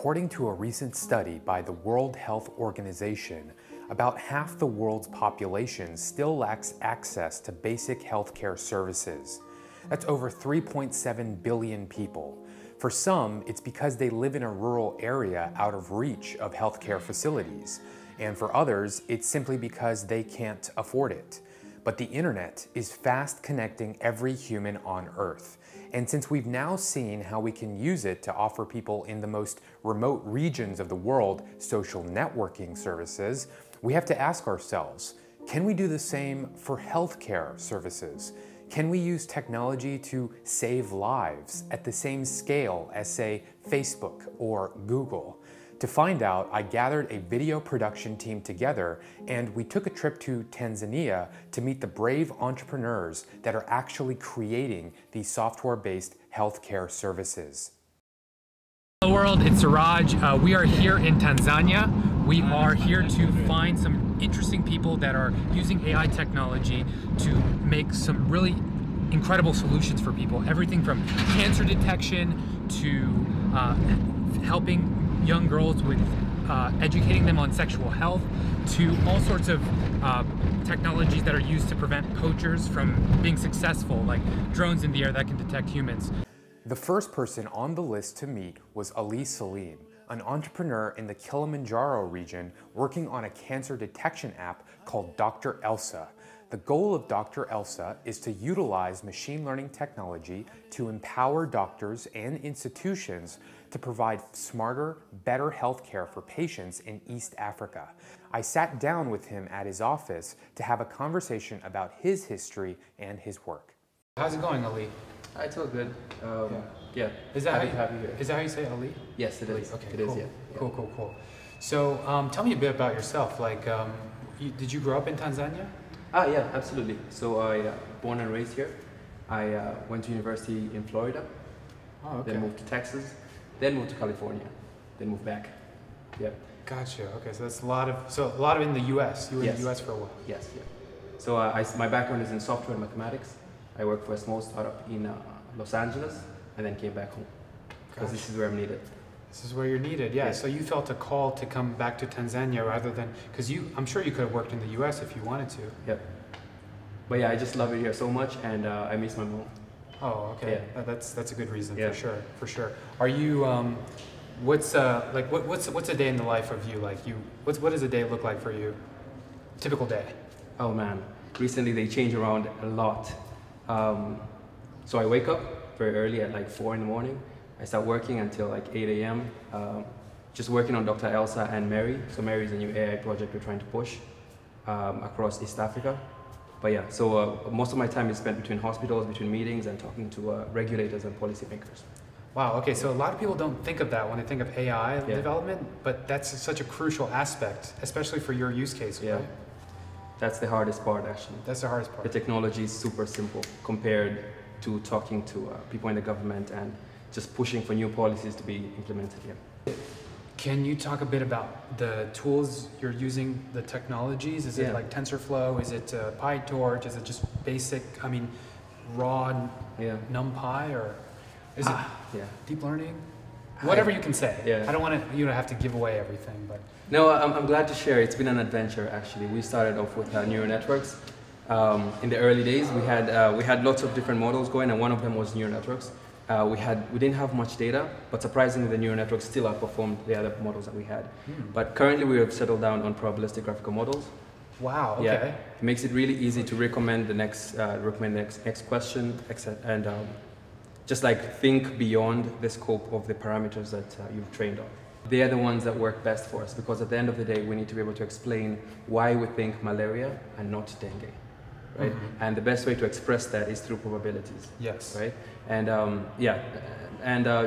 According to a recent study by the World Health Organization, about half the world's population still lacks access to basic healthcare services. That's over 3.7 billion people. For some, it's because they live in a rural area out of reach of healthcare facilities. And for others, it's simply because they can't afford it. But the internet is fast connecting every human on Earth. And since we've now seen how we can use it to offer people in the most remote regions of the world social networking services, we have to ask ourselves, can we do the same for healthcare services? Can we use technology to save lives at the same scale as, say, Facebook or Google? To find out, I gathered a video production team together and we took a trip to Tanzania to meet the brave entrepreneurs that are actually creating these software-based healthcare services. Hello world, it's Siraj. We are here in Tanzania. We are here to find some interesting people that are using AI technology to make some really incredible solutions for people. Everything from cancer detection to helping young girls with educating them on sexual health, to all sorts of technologies that are used to prevent poachers from being successful, like drones in the air that can detect humans. The first person on the list to meet was Ali Salim, an entrepreneur in the Kilimanjaro region working on a cancer detection app called Dr. Elsa. The goal of Dr. Elsa is to utilize machine learning technology to empower doctors and institutions to provide smarter, better healthcare for patients in East Africa. I sat down with him at his office to have a conversation about his history and his work. How's it going, Ali? It's all good. Yeah. Is that how you say Ali? Yes, it is. Okay, it cool. Is, yeah. Cool. So tell me a bit about yourself. Like, did you grow up in Tanzania? Yeah, absolutely. So I born and raised here. I went to university in Florida. Oh, okay. Then moved to Texas. Then moved to California. Then moved back. Yeah. Gotcha. Okay, so that's a lot of in the U.S. You were in the U.S. for a while. Yes. Yeah. So my background is in software and mathematics. I worked for a small startup in Los Angeles and then came back home because this is where I'm needed. This is where you're needed, yeah. So you felt a call to come back to Tanzania rather than, because I'm sure you could have worked in the US if you wanted to. Yep. But yeah, I just love it here so much and I miss my mom. Oh, okay. Yeah. That's a good reason, yeah. For sure. Are you, what's a day in the life of you like? What does a day look like for you? Typical day. Oh man, recently they change around a lot. So I wake up very early at like 4 in the morning. I start working until like 8 a.m. Just working on Dr. Elsa and Mary. So Mary is a new AI project we're trying to push across East Africa. But yeah, so most of my time is spent between hospitals, between meetings and talking to regulators and policymakers. Wow, okay, so a lot of people don't think of that when they think of AI development, but that's such a crucial aspect, especially for your use case, right? That's the hardest part, actually. That's the hardest part. The technology is super simple compared to talking to people in the government and just pushing for new policies to be implemented here. Can you talk a bit about the tools you're using, the technologies? Is it like TensorFlow? Is it PyTorch? Is it just basic, I mean, raw NumPy? Or is it deep learning? Whatever you can say. Yeah. I don't want to, you know, have to give away everything, but. No, I'm glad to share. It's been an adventure, actually. We started off with neural networks. In the early days, we had lots of different models going, and one of them was neural networks. We didn't have much data, but surprisingly, the neural networks still outperformed the other models that we had. But currently, we have settled down on probabilistic graphical models. Wow. Okay. Yeah, it makes it really easy to recommend the next next question, and. Just like think beyond the scope of the parameters that you've trained on. They are the ones that work best for us because at the end of the day, we need to be able to explain why we think malaria and not dengue, right? And the best way to express that is through probabilities. Yes. Right? And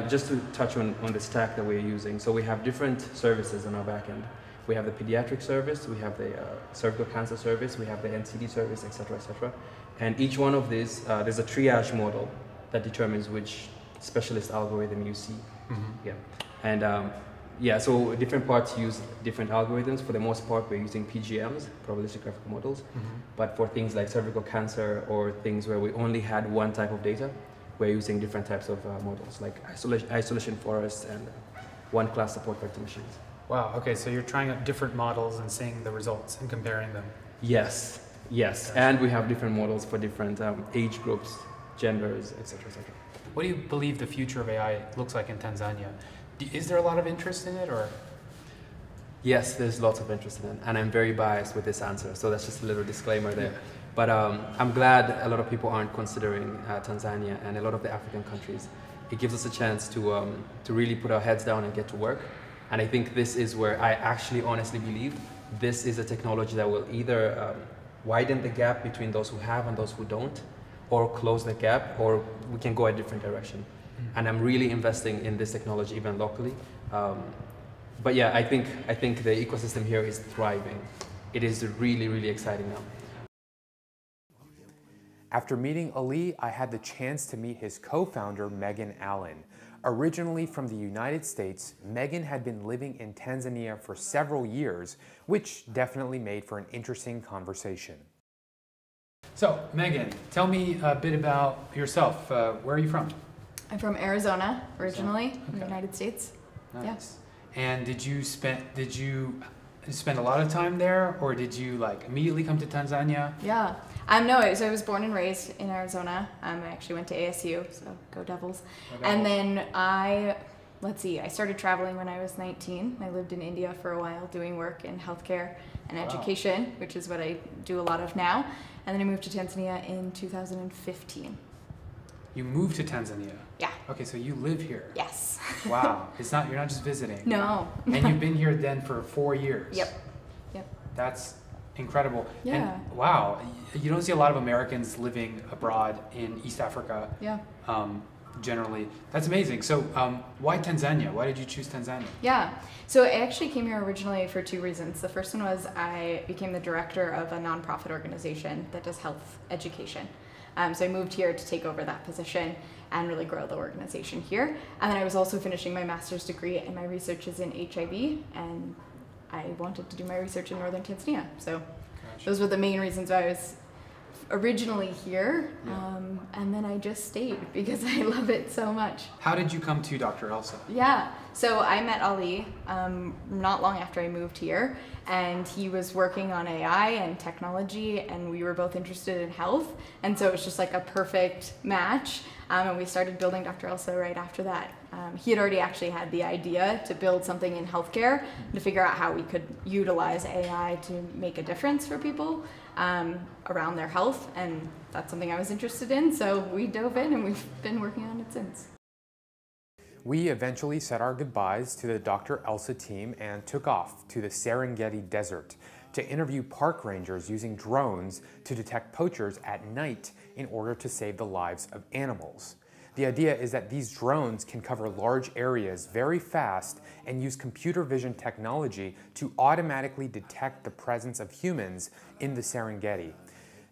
just to touch on the stack that we're using. So we have different services on our back end. We have the pediatric service, we have the cervical cancer service, we have the NCD service, etc., etc. And each one of these, there's a triage model that determines which specialist algorithm you see. And so different parts use different algorithms. For the most part, we're using PGMs, probabilistic graphical models. But for things like cervical cancer or things where we only had one type of data, we're using different types of models, like isolation forests and one class support vector machines. Wow, okay, so you're trying out different models and seeing the results and comparing them. Yes, yes, gotcha. And we have different models for different age groups, genders, etc., etc. What do you believe the future of AI looks like in Tanzania? Is there a lot of interest in it, or? Yes, there's lots of interest in it, and I'm very biased with this answer, so that's just a little disclaimer there. Yeah. But I'm glad a lot of people aren't considering Tanzania and a lot of the African countries. It gives us a chance to really put our heads down and get to work. And I think this is where I actually honestly believe this is a technology that will either widen the gap between those who have and those who don't, or close the gap, or we can go a different direction. Mm-hmm. And I'm really investing in this technology even locally. But yeah, I think the ecosystem here is thriving. It is really, really exciting now. After meeting Ali, I had the chance to meet his co-founder, Megan Allen. Originally from the United States, Megan had been living in Tanzania for several years, which definitely made for an interesting conversation. So, Megan, tell me a bit about yourself. Where are you from? I'm from Arizona, originally, okay. In the United States. Nice. Yes. And did you spend a lot of time there, or did you like immediately come to Tanzania? Yeah. No, so I was born and raised in Arizona. I actually went to ASU, so go Devils. Go Devils. And then I started traveling when I was 19. I lived in India for a while doing work in healthcare and education, wow. Which is what I do a lot of now. And then I moved to Tanzania in 2015. You moved to Tanzania? Yeah. Okay, so you live here? Yes. Wow, you're not just visiting. No. And you've been here then for 4 years? Yep, yep. That's incredible. Yeah. And wow, you don't see a lot of Americans living abroad in East Africa. Yeah. Generally. That's amazing. So why Tanzania? Why did you choose Tanzania? Yeah. So I actually came here originally for two reasons. The first one was I became the director of a nonprofit organization that does health education. So I moved here to take over that position and really grow the organization here. And then I was also finishing my master's degree, and my research is in HIV, and I wanted to do my research in northern Tanzania. So gotcha. Those were the main reasons why I was originally here, yeah. And then I just stayed because I love it so much. How did you come to Dr. Elsa? Yeah, so I met Ali not long after I moved here, and he was working on AI and technology, and we were both interested in health, and so it was just like a perfect match, and we started building Dr. Elsa right after that. He had already actually had the idea to build something in healthcare to figure out how we could utilize AI to make a difference for people around their health, and that's something I was interested in, so we dove in and we've been working on it since. We eventually said our goodbyes to the Dr. Elsa team and took off to the Serengeti Desert to interview park rangers using drones to detect poachers at night in order to save the lives of animals. The idea is that these drones can cover large areas very fast and use computer vision technology to automatically detect the presence of humans in the Serengeti.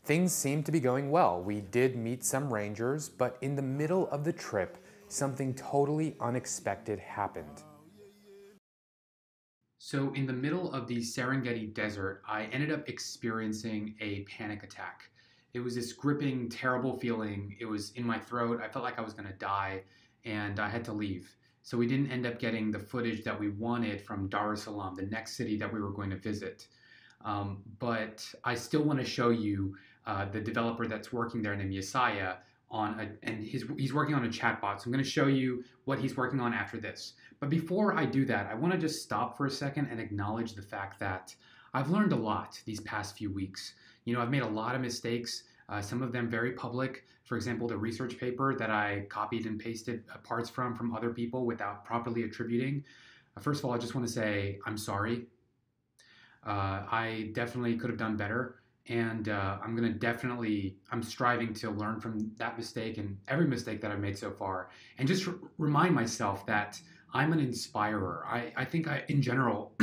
Things seemed to be going well. We did meet some rangers, but in the middle of the trip, something totally unexpected happened. So in the middle of the Serengeti Desert, I ended up experiencing a panic attack. It was this gripping, terrible feeling. It was in my throat. I felt like I was gonna die, and I had to leave. So we didn't end up getting the footage that we wanted from Dar es Salaam, the next city that we were going to visit. But I still wanna show you the developer that's working there named Yesaya, he's working on a chatbot. So I'm gonna show you what he's working on after this. But before I do that, I wanna just stop for a second and acknowledge the fact that I've learned a lot these past few weeks. You know, I've made a lot of mistakes, some of them very public. For example, the research paper that I copied and pasted parts from other people without properly attributing. First of all, I just want to say I'm sorry. I definitely could have done better, and I'm striving to learn from that mistake and every mistake that I've made so far, and just remind myself that I'm an inspirer. I think in general,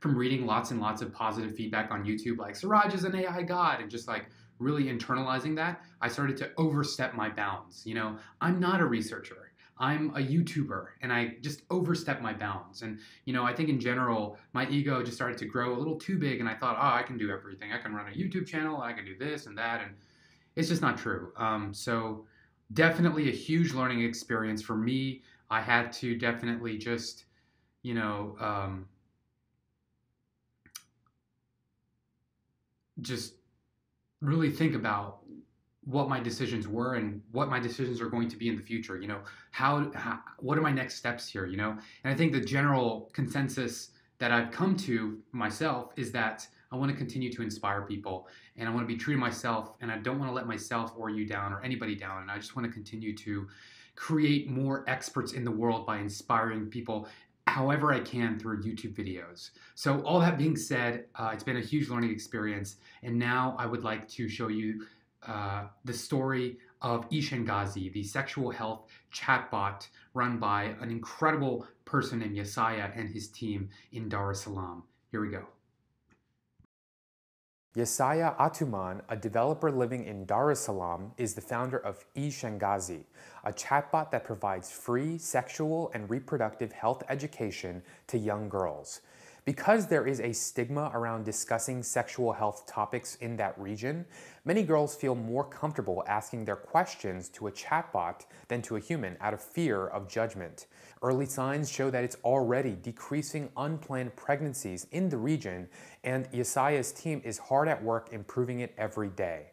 from reading lots and lots of positive feedback on YouTube, like Siraj is an AI god, and just like really internalizing that, I started to overstep my bounds. You know, I'm not a researcher, I'm a YouTuber, and I just overstepped my bounds. And, you know, I think in general, my ego just started to grow a little too big, and I thought, oh, I can do everything. I can run a YouTube channel, I can do this and that, and it's just not true. So definitely a huge learning experience for me. I had to definitely just, you know, just really think about what my decisions were and what my decisions are going to be in the future. You know, how what are my next steps here, you know? And I think the general consensus that I've come to myself is that I want to continue to inspire people, and I want to be true to myself, and I don't want to let myself or you down or anybody down, and I just want to continue to create more experts in the world by inspiring people however I can through YouTube videos. So all that being said, it's been a huge learning experience, and now I would like to show you the story of eShangazi, the sexual health chatbot run by an incredible person named Yesaya and his team in Dar es Salaam. Here we go. Yesaya Athuman, a developer living in Dar es Salaam, is the founder of eShangazi, a chatbot that provides free sexual and reproductive health education to young girls. Because there is a stigma around discussing sexual health topics in that region, many girls feel more comfortable asking their questions to a chatbot than to a human out of fear of judgment. Early signs show that it's already decreasing unplanned pregnancies in the region, and Yesaya's team is hard at work improving it every day.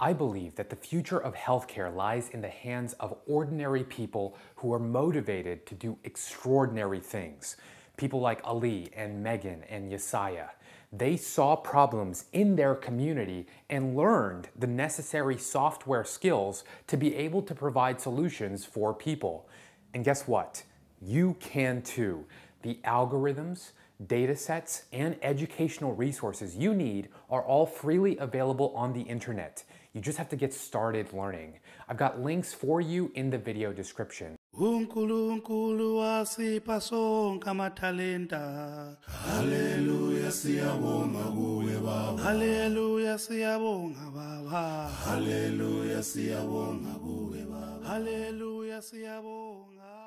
I believe that the future of healthcare lies in the hands of ordinary people who are motivated to do extraordinary things. People like Ali and Megan and Yesaya. They saw problems in their community and learned the necessary software skills to be able to provide solutions for people. And guess what? You can too. The algorithms, datasets, and educational resources you need are all freely available on the internet. You just have to get started learning. I've got links for you in the video description. Unkulunkulu asipha sonke amathalenta. Hallelujah siyabonga kuwe baba. Hallelujah siyabonga baba. Hallelujah siyabonga kuwe baba. Hallelujah siyabonga.